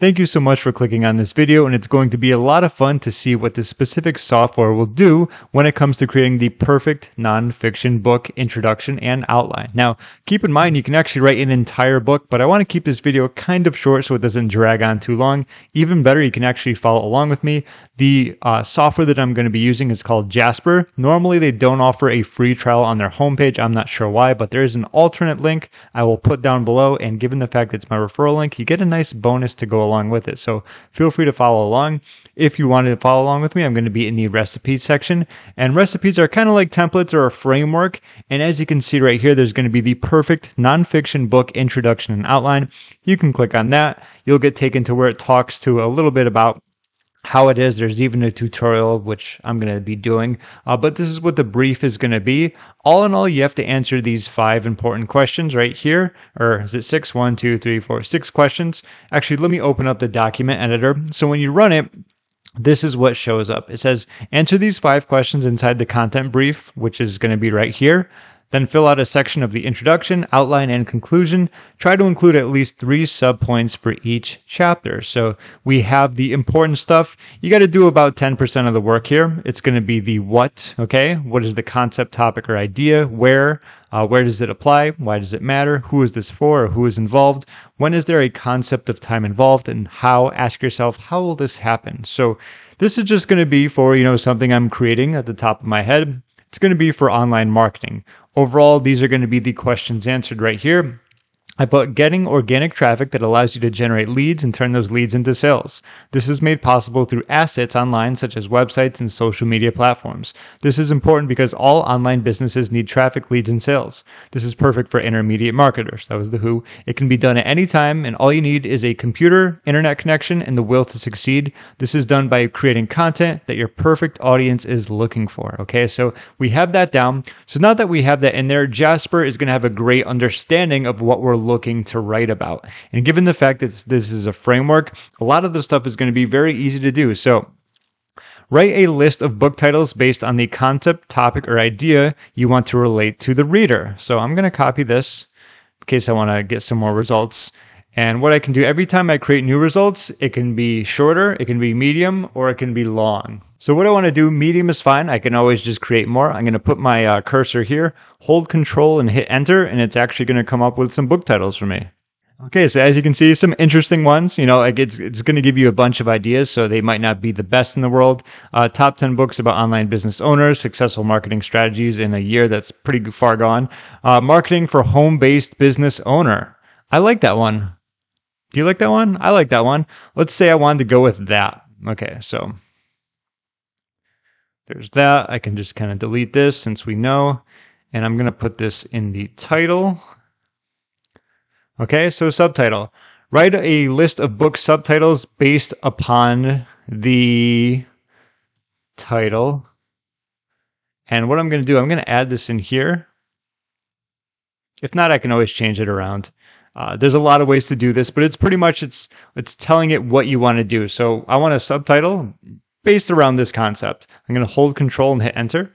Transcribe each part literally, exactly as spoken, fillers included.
Thank you so much for clicking on this video, and it's going to be a lot of fun to see what this specific software will do when it comes to creating the perfect nonfiction book introduction and outline. Now, keep in mind you can actually write an entire book, but I want to keep this video kind of short so it doesn't drag on too long. Even better, you can actually follow along with me. The uh, software that I'm going to be using is called Jasper. Normally, they don't offer a free trial on their homepage. I'm not sure why, but there is an alternate link I will put down below, and given the fact that it's my referral link, you get a nice bonus to go along along with it. So feel free to follow along. If you wanted to follow along with me, I'm going to be in the recipes section, and recipes are kind of like templates or a framework. And as you can see right here, there's going to be the perfect nonfiction book introduction and outline. You can click on that. You'll get taken to where it talks to a little bit about how it is. There's even a tutorial, which I'm going to be doing, uh, but this is what the brief is going to be. All in all, you have to answer these five important questions right here, or is it six? One, two, three, four, six questions. Actually, let me open up the document editor. So when you run it, this is what shows up. It says, answer these five questions inside the content brief, which is going to be right here. Then fill out a section of the introduction, outline, and conclusion. Try to include at least three subpoints for each chapter. So we have the important stuff. You got to do about ten percent of the work here. It's going to be the what, okay? What is the concept, topic, or idea? Where? Uh, where does it apply? Why does it matter? Who is this for? Or who is involved? When is there a concept of time involved? And how? Ask yourself, how will this happen? So this is just going to be for, you know, something I'm creating at the top of my head. It's going to be for online marketing. Overall, these are going to be the questions answered right here. I put getting organic traffic that allows you to generate leads and turn those leads into sales. This is made possible through assets online, such as websites and social media platforms. This is important because all online businesses need traffic, leads, and sales. This is perfect for intermediate marketers. That was the who. It can be done at any time, and all you need is a computer, internet connection, and the will to succeed. This is done by creating content that your perfect audience is looking for. Okay, so we have that down. So now that we have that in there, Jasper is going to have a great understanding of what we're looking to write about. And given the fact that this is a framework, a lot of the stuff is going to be very easy to do. So write a list of book titles based on the concept, topic, or idea you want to relate to the reader. So I'm going to copy this in case I want to get some more results. And what I can do every time I create new results, it can be shorter, it can be medium, or it can be long. So what I want to do, medium is fine. I can always just create more. I'm going to put my uh, cursor here, hold control and hit enter, and it's actually going to come up with some book titles for me. Okay, so as you can see, some interesting ones. You know, like it's, it's going to give you a bunch of ideas, so they might not be the best in the world. Uh, top ten books about online business owners, successful marketing strategies in a year that's pretty far gone. Uh, marketing for home-based business owner. I like that one. Do you like that one? I like that one. Let's say I wanted to go with that. Okay, so there's that. I can just kind of delete this since we know. And I'm going to put this in the title. Okay, so subtitle. Write a list of book subtitles based upon the title. And what I'm going to do, I'm going to add this in here. If not, I can always change it around. Uh, there's a lot of ways to do this, but it's pretty much it's it's telling it what you want to do. So I want a subtitle based around this concept. I'm going to hold control and hit enter.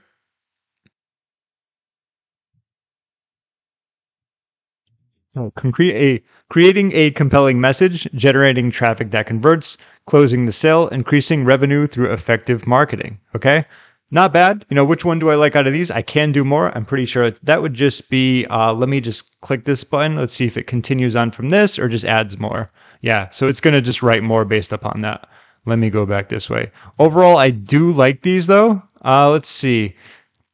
Oh, a, creating a compelling message, generating traffic that converts, closing the sale, increasing revenue through effective marketing. Okay. Not bad. You know, which one do I like out of these? I can do more. I'm pretty sure that would just be, uh, let me just click this button. Let's see if it continues on from this or just adds more. Yeah. So it's going to just write more based upon that. Let me go back this way. Overall, I do like these though. Uh, let's see.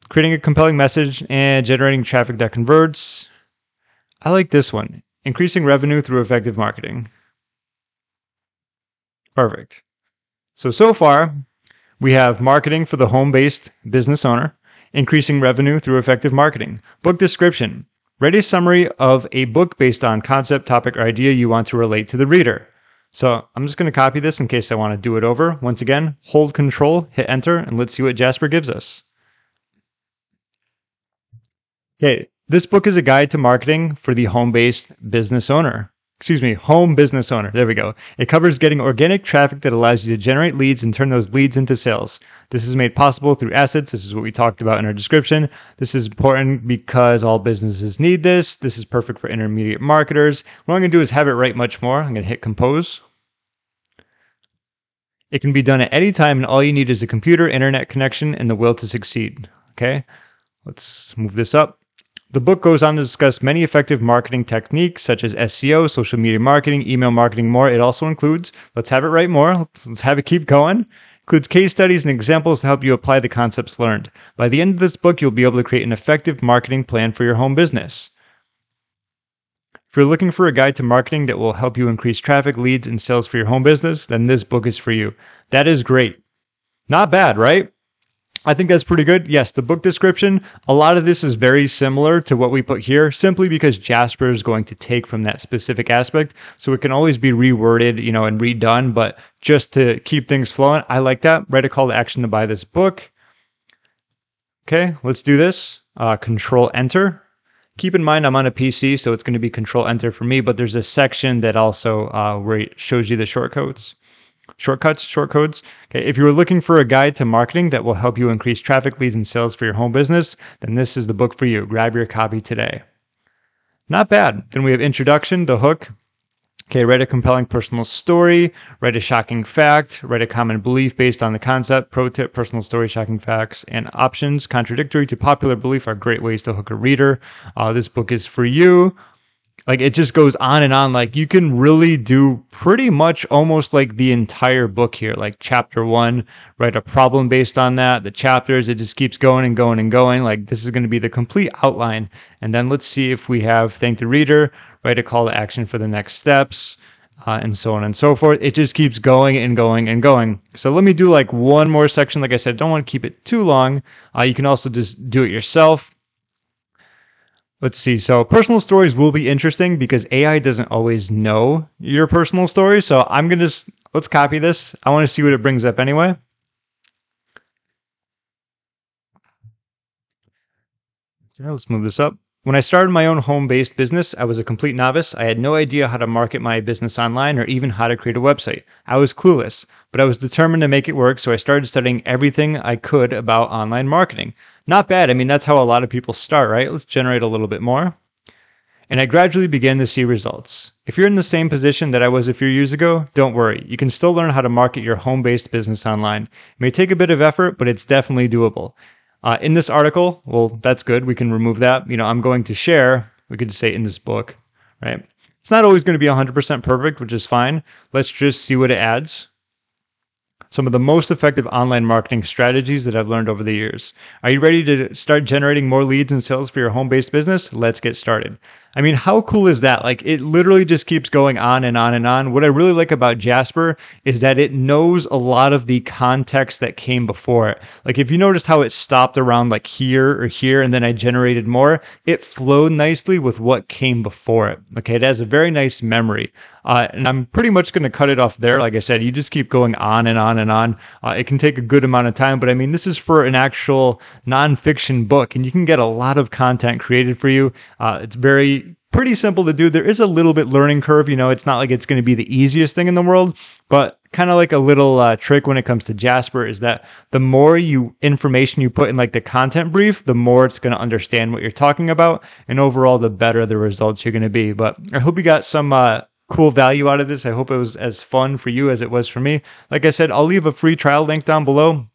Creating a compelling message and generating traffic that converts. I like this one. Increasing revenue through effective marketing. Perfect. So, so far, we have marketing for the home-based business owner, increasing revenue through effective marketing. Book description. Write a summary of a book based on concept, topic, or idea you want to relate to the reader. So I'm just going to copy this in case I want to do it over. Once again, hold control, hit enter, and let's see what Jasper gives us. Okay, this book is a guide to marketing for the home-based business owner. Excuse me, home business owner. There we go. It covers getting organic traffic that allows you to generate leads and turn those leads into sales. This is made possible through assets. This is what we talked about in our description. This is important because all businesses need this. This is perfect for intermediate marketers. What I'm going to do is have it write much more. I'm going to hit compose. It can be done at any time, and all you need is a computer, internet connection, and the will to succeed. Okay, let's move this up. The book goes on to discuss many effective marketing techniques such as S E O, social media marketing, email marketing, more. It also includes, let's have it right more, let's, let's have it keep going, includes case studies and examples to help you apply the concepts learned. By the end of this book, you'll be able to create an effective marketing plan for your home business. If you're looking for a guide to marketing that will help you increase traffic, leads, and sales for your home business, then this book is for you. That is great. Not bad, right? I think that's pretty good. Yes, the book description, a lot of this is very similar to what we put here, simply because Jasper is going to take from that specific aspect. So it can always be reworded, you know, and redone, but just to keep things flowing, I like that. Write a call to action to buy this book. Okay, let's do this. Uh, control enter. Keep in mind, I'm on a P C, so it's going to be control enter for me, but there's a section that also uh, where it shows you the shortcodes. Shortcuts, short codes. Okay, if you were looking for a guide to marketing that will help you increase traffic, leads, and sales for your home business, then this is the book for you. Grab your copy today. Not bad. Then we have introduction, the hook. Okay, write a compelling personal story, write a shocking fact, write a common belief based on the concept, pro tip, personal story, shocking facts, and options contradictory to popular belief are great ways to hook a reader. Uh, this book is for you. Like, it just goes on and on. Like, you can really do pretty much almost like the entire book here. Like, chapter one, write a problem based on that. The chapters, it just keeps going and going and going. Like, this is going to be the complete outline. And then let's see if we have thank the reader, write a call to action for the next steps, uh, and so on and so forth. It just keeps going and going and going. So let me do like one more section. Like I said, I don't want to keep it too long. Uh, you can also just do it yourself. Let's see. So personal stories will be interesting because A I doesn't always know your personal story. So I'm going to, let's copy this. I want to see what it brings up anyway. Yeah, let's move this up. When I started my own home-based business, I was a complete novice. I had no idea how to market my business online or even how to create a website. I was clueless, but I was determined to make it work, so I started studying everything I could about online marketing. Not bad. I mean, that's how a lot of people start, right? Let's generate a little bit more. And I gradually began to see results. If you're in the same position that I was a few years ago, don't worry. You can still learn how to market your home-based business online. It may take a bit of effort, but it's definitely doable. Uh, in this article, well, that's good. We can remove that. You know, I'm going to share. We could just say in this book, right? It's not always going to be one hundred percent perfect, which is fine. Let's just see what it adds. Some of the most effective online marketing strategies that I've learned over the years. Are you ready to start generating more leads and sales for your home-based business? Let's get started. I mean, how cool is that? Like, it literally just keeps going on and on and on. What I really like about Jasper is that it knows a lot of the context that came before it. Like, if you noticed how it stopped around like here or here, and then I generated more, it flowed nicely with what came before it. Okay, it has a very nice memory. Uh, and I'm pretty much going to cut it off there. Like I said, you just keep going on and on and on. Uh, it can take a good amount of time, but I mean, this is for an actual nonfiction book, and you can get a lot of content created for you. Uh, it's very, pretty simple to do. There is a little bit learning curve. You know, it's not like it's going to be the easiest thing in the world, but kind of like a little uh, trick when it comes to Jasper is that the more you information you put in like the content brief, the more it's going to understand what you're talking about, and overall, the better the results you're going to be. But I hope you got some uh, cool value out of this. I hope it was as fun for you as it was for me. Like I said, I'll leave a free trial link down below.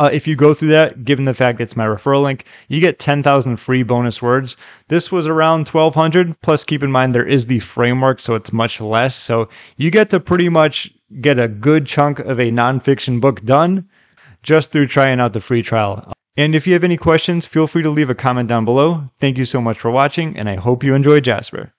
Uh, if you go through that, given the fact it's my referral link, you get ten thousand free bonus words. This was around twelve hundred. Plus, keep in mind, there is the framework, so it's much less. So you get to pretty much get a good chunk of a nonfiction book done just through trying out the free trial. And if you have any questions, feel free to leave a comment down below. Thank you so much for watching, and I hope you enjoy Jasper.